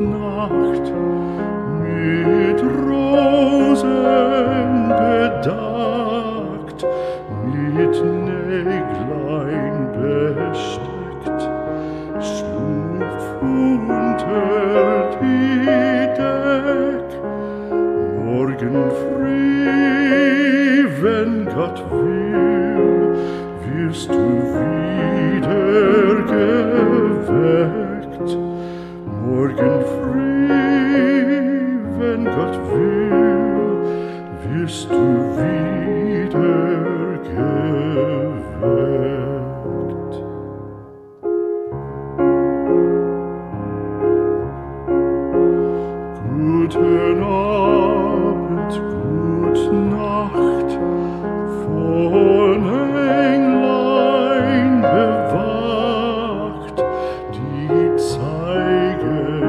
Nacht mit Rosen bedeckt, mit Näglein besteckt, schlupf unter die Deck. Morgen früh, wenn Gott will, wirst du wieder geweckt. Morgen früh, wenn Gott will, wirst du wieder geweckt. Guten Abend, gute Nacht, von Englein bewacht, die zeigen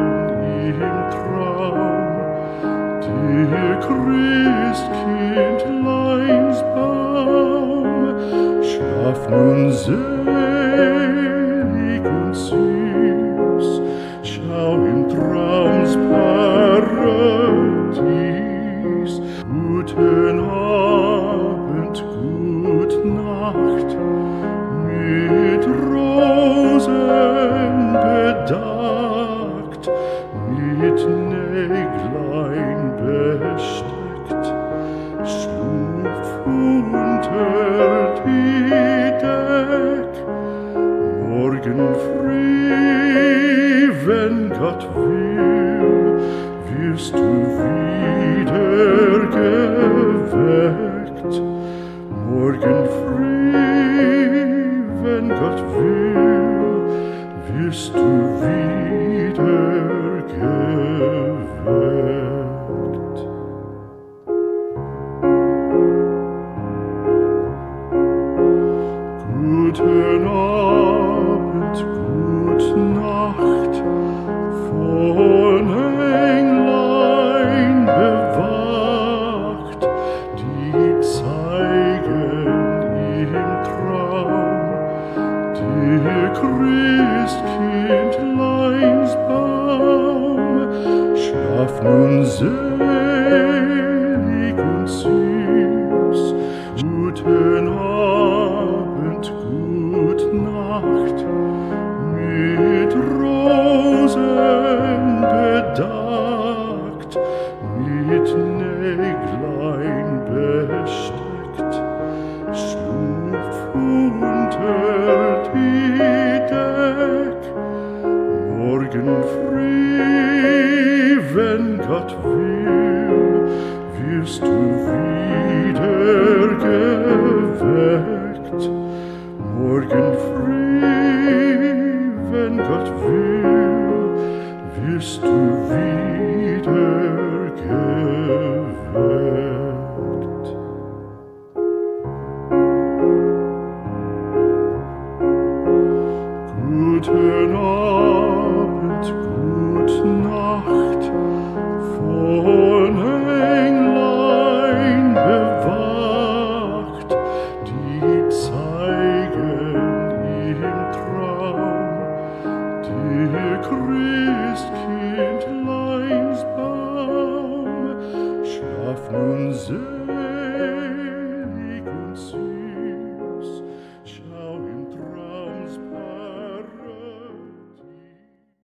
im Traum dir Christkindleins Baum. Schlaf nun selig und süß, schau im Traums Paradies. Guten Abend, gute Nacht, mit Rosen bedeckt, mit Näglein besteckt, schlupf unter die Deck. Morgen früh, wenn Gott will, wirst du wieder geweckt. Morgen früh, wenn Gott will, wirst du wieder geweckt. Guten Abend, gute Nacht, von Englein bewacht, die zeigen im Traum dir Christkindleins Baum. Schlaf nun selig und süß, guten Abend, gute Nacht, mit Rosen bedeckt, mit Näglein besteckt, schlupf unter die Deck. Morgen früh, wenn Gott will, wirst du wieder geweckt. Morgen früh, wenn Gott will, wirst du wieder geweckt. Guten Abend.